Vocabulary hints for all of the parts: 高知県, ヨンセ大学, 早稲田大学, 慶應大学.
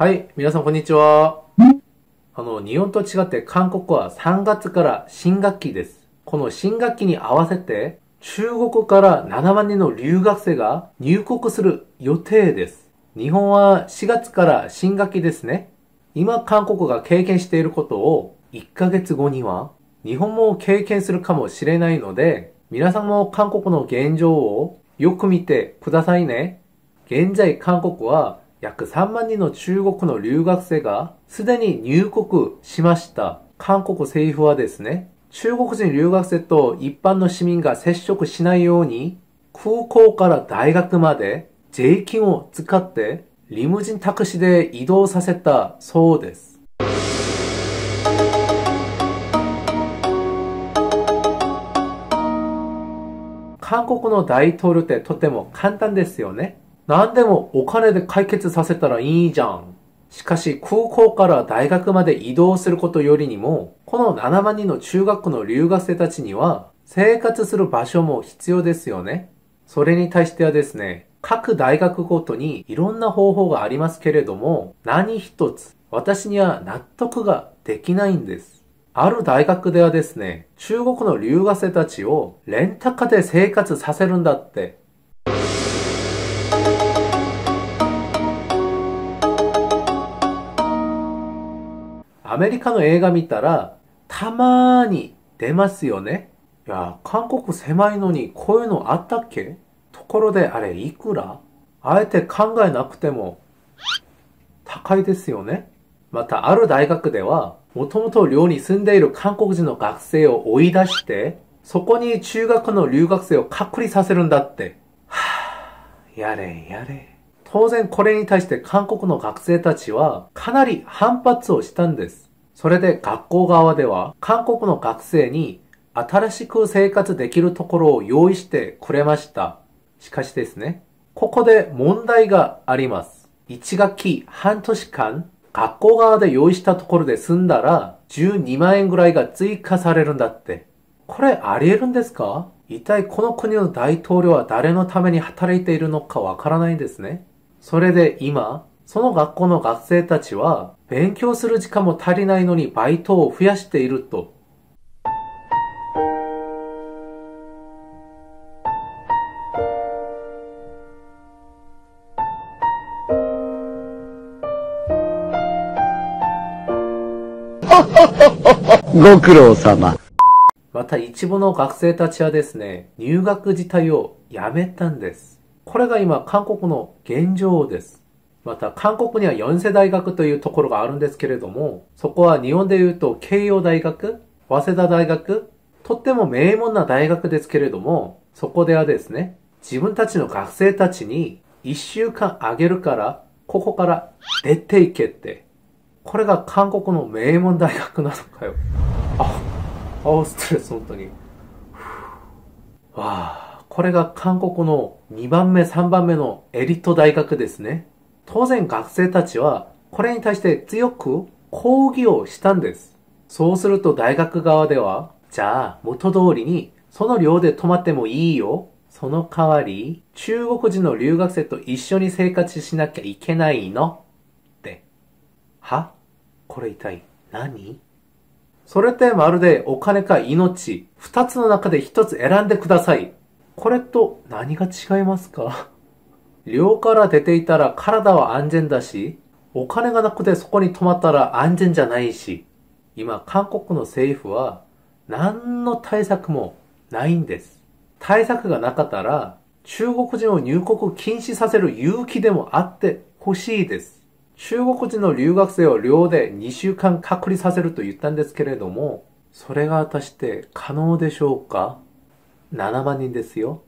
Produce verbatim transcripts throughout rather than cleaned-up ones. はい、皆さんこんにちは。あの、日本と違って韓国はさんがつから新学期です。この新学期に合わせて、中国からななまんにんの留学生が入国する予定です。日本はしがつから新学期ですね。今韓国が経験していることをいっかげつごには日本も経験するかもしれないので、皆さんも韓国の現状をよく見てくださいね。現在韓国は約さんまんにんの中国の留学生がすでに入国しました。韓国政府はですね、中国人留学生と一般の市民が接触しないように、空港から大学まで税金を使ってリムジンタクシーで移動させたそうです。韓国の大統領ってとても簡単ですよね。何でもお金で解決させたらいいじゃん。しかし空港から大学まで移動することよりにも、このななまんにんの中学の留学生たちには生活する場所も必要ですよね。それに対してはですね、各大学ごとにいろんな方法がありますけれども、何一つ私には納得ができないんです。ある大学ではですね、中国の留学生たちをレンタカーで生活させるんだって。アメリカの映画見たら、たまーに出ますよね。いや、韓国狭いのにこういうのあったっけ？ところであれいくら？あえて考えなくても高いですよね。またある大学では、もともと寮に住んでいる韓国人の学生を追い出して、そこに中学の留学生を隔離させるんだって。はぁ、やれやれ。当然これに対して韓国の学生たちはかなり反発をしたんです。それで学校側では韓国の学生に新しく生活できるところを用意してくれました。しかしですね、ここで問題があります。いちがっきはんとしかん学校側で用意したところで済んだらじゅうにまんえんぐらいが追加されるんだって。これあり得るんですか？一体この国の大統領は誰のために働いているのかわからないんですね。それで今、その学校の学生たちは、勉強する時間も足りないのにバイトを増やしていると。ご苦労様。また一部の学生たちはですね、入学自体をやめたんです。これが今、韓国の現状です。また、韓国にはヨンセ大学というところがあるんですけれども、そこは日本で言うと、慶應大学、早稲田大学、とっても名門な大学ですけれども、そこではですね、自分たちの学生たちに、いっしゅうかんあげるから、ここから出ていけって。これが韓国の名門大学なのかよ。あ、あ、ストレス、本当に。わぁ。これが韓国のにばんめ、さんばんめのエリート大学ですね。当然学生たちはこれに対して強く抗議をしたんです。そうすると大学側では、じゃあ元通りにその寮で泊まってもいいよ。その代わり中国人の留学生と一緒に生活しなきゃいけないのって。は？これ一体何？それってまるでお金か命、二つの中で一つ選んでください。これと何が違いますか？寮から出ていたら体は安全だし、お金がなくてそこに泊まったら安全じゃないし、今韓国の政府は何の対策もないんです。対策がなかったら中国人を入国禁止させる勇気でもあってほしいです。中国人の留学生を寮でにしゅうかん隔離させると言ったんですけれども、それが果たして可能でしょうか？ななまんにんですよ。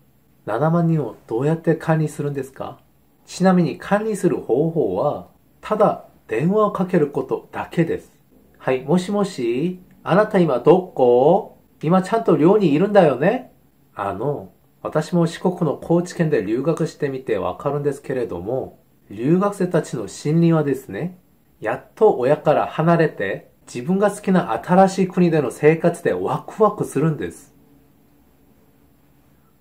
ななまんにんをどうやって管理するんですか？ちなみに管理する方法は、ただ電話をかけることだけです。はい、もしもし、あなた今どこ？今ちゃんと寮にいるんだよね？あの、私も四国の高知県で留学してみてわかるんですけれども、留学生たちの心理はですね、やっと親から離れて、自分が好きな新しい国での生活でワクワクするんです。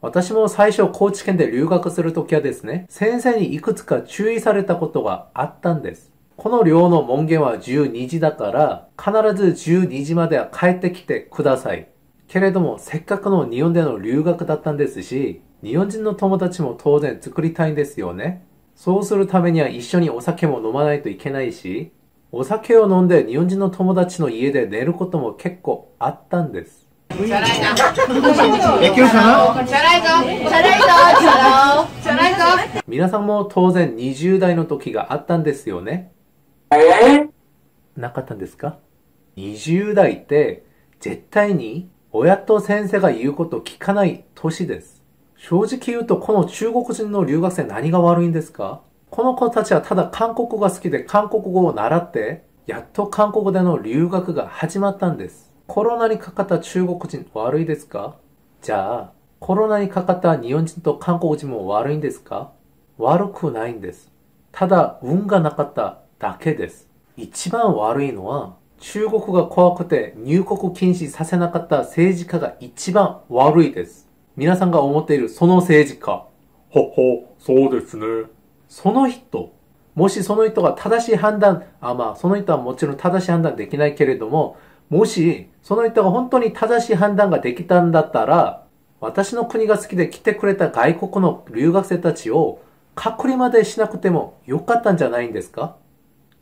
私も最初高知県で留学するときはですね、先生にいくつか注意されたことがあったんです。この寮の門限はじゅうにじだから、必ずじゅうにじまでは帰ってきてください。けれども、せっかくの日本での留学だったんですし、日本人の友達も当然作りたいんですよね。そうするためには一緒にお酒も飲まないといけないし、お酒を飲んで日本人の友達の家で寝ることも結構あったんです。チャラいな。野球かな？チャラいぞ。チャラいぞ。チャラいぞ。皆さんも当然にじゅう代の時があったんですよね。なかったんですか？にじゅう代って絶対に親と先生が言うことを聞かない年です。正直言うとこの中国人の留学生何が悪いんですか？この子たちはただ韓国が好きで韓国語を習って、やっと韓国での留学が始まったんです。コロナにかかった中国人悪いですか？じゃあ、コロナにかかった日本人と韓国人も悪いんですか？悪くないんです。ただ運がなかっただけです。一番悪いのは、中国が怖くて入国禁止させなかった政治家が一番悪いです。皆さんが思っているその政治家。はは、そうですね。その人。もしその人が正しい判断、あ、まあ、その人はもちろん正しい判断できないけれども、もし、その人が本当に正しい判断ができたんだったら、私の国が好きで来てくれた外国の留学生たちを隔離までしなくてもよかったんじゃないんですか？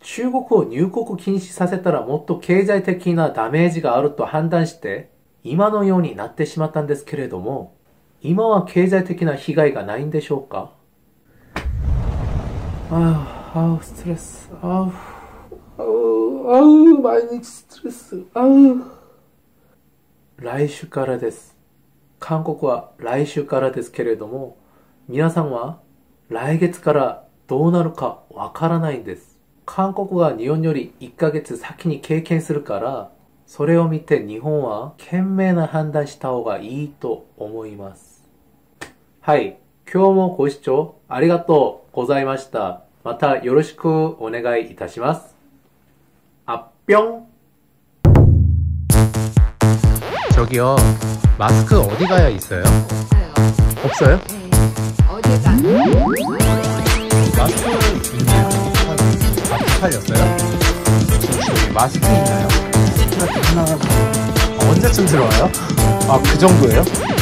中国を入国禁止させたらもっと経済的なダメージがあると判断して、今のようになってしまったんですけれども、今は経済的な被害がないんでしょうか？ああ、ああ、ストレス。ああ、ああ、毎日ストレス。ああ。来週からです。韓国は来週からですけれども、皆さんは来月からどうなるかわからないんです。韓国が日本よりいっかげつ先に経験するから、それを見て日本は賢明な判断した方がいいと思います。はい。今日もご視聴ありがとうございました。またよろしくお願いいたします。あっぴょん。저기요。マスク어디가야있어요？없어요？어디가？마스크있나요？마스크 팔렸어요? 혹시 마스크 있나요? 하나, 하나, 하나. 언제쯤 들어와요? 아, 그 정도예요?